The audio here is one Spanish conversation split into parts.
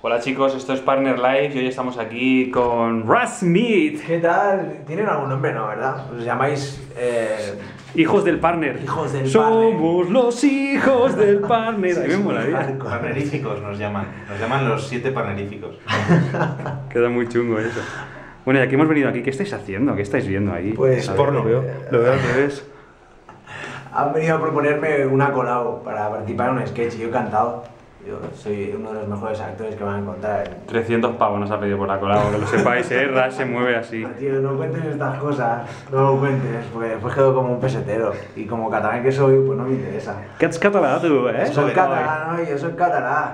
Hola chicos, esto es Partner Life y hoy estamos aquí con Rush Smith. ¿Qué tal? Tienen algún nombre, ¿no? ¿Verdad? Os llamáis... Hijos del Partner. Hijos del Partner. Somos los hijos del Partner. Sí, ahí me molaría. Partneríficos nos llaman. Nos llaman los 7 partneríficos. Queda muy chungo eso. Bueno, y aquí hemos venido aquí. ¿Qué estáis haciendo? ¿Qué estáis viendo ahí? Pues porno. Lo veo al revés. Han venido a proponerme una colabo para participar en un sketch y yo he cantado. Yo soy uno de los mejores actores que van a encontrar. 300 pavos nos ha pedido por la colabo, que lo sepáis, Ras se mueve así. Tío, no cuentes estas cosas, no lo cuentes, pues después quedo como un pesetero. Y como catalán que soy, pues no me interesa. ¿Qué has catalán tú, eh? Soy catalán, yo soy catalán.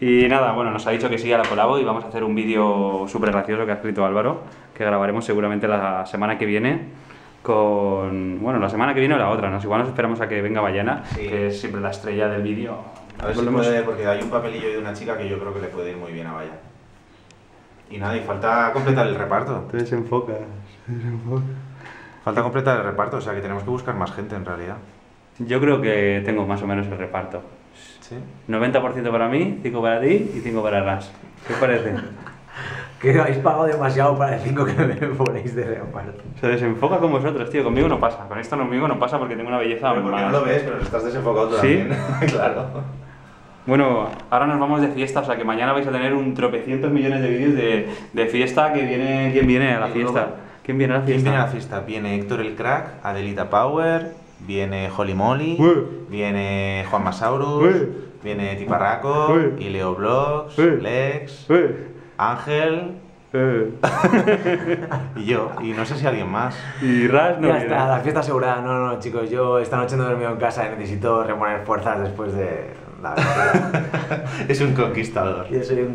Y nada, bueno, nos ha dicho que sí a la colabo y vamos a hacer un vídeo súper gracioso que ha escrito Álvaro, que grabaremos seguramente la semana que viene. Con... bueno, la semana que viene o la otra, ¿no? Igual nos esperamos a que venga Bayona, sí, que es siempre la estrella del vídeo. A ver si puede, porque hay un papelillo de una chica que yo creo que le puede ir muy bien a Bayona. Y nada, y falta completar el reparto. Te desenfocas, Falta completar el reparto, o sea que tenemos que buscar más gente en realidad. Yo creo que tengo más o menos el reparto. ¿Sí? 90% para mí, 5 para ti y 5 para Ras. ¿Qué os parece? Que habéis pagado demasiado para el 5 que me ponéis de reparto. Se desenfoca con vosotros, tío. Conmigo no pasa. Con esto conmigo no pasa porque tengo una belleza pero porque más. No lo ves, pero estás desenfocado tú también. ¿Sí? Claro. Bueno, ahora nos vamos de fiesta, o sea que mañana vais a tener un tropecientos millones de vídeos de fiesta que viene... ¿Quién viene a la fiesta? ¿Quién viene a la fiesta? ¿Quién viene a la fiesta? Viene Héctor el Crack, Adelita Power, viene Holy Molly, viene Juan Massaurus, viene Tiparraco, y Leo Blogs, Lex... Ángel y yo, y no sé si alguien más. Y Ras no. Ya está, la fiesta asegurada. No, no, chicos, yo esta noche no he dormido en casa y necesito reponer fuerzas después de la... Es un conquistador. Yo soy un